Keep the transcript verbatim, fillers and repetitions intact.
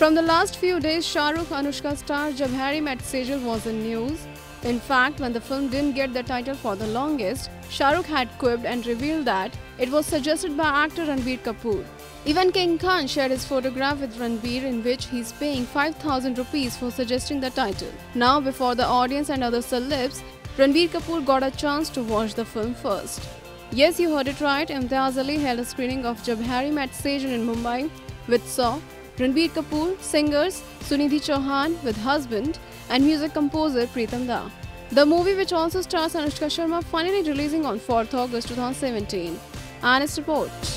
From the last few days, Shah Rukh, Anushka star Jab Harry Met Sejal was in news. In fact, when the film didn't get the title for the longest, Shah Rukh had quipped and revealed that it was suggested by actor Ranbir Kapoor. Even King Khan shared his photograph with Ranbir in which he's paying five thousand rupees for suggesting the title. Now, before the audience and other celebs, Ranbir Kapoor got a chance to watch the film first. Yes, you heard it right, Imtiaz Ali held a screening of Jab Harry Met Sejal in Mumbai with Saw, Ranbir Kapoor, singers Sunidhi Chauhan with husband, and music composer Preetam Da. The movie, which also stars Anushka Sharma, finally releasing on fourth August two thousand seventeen. Anne's report.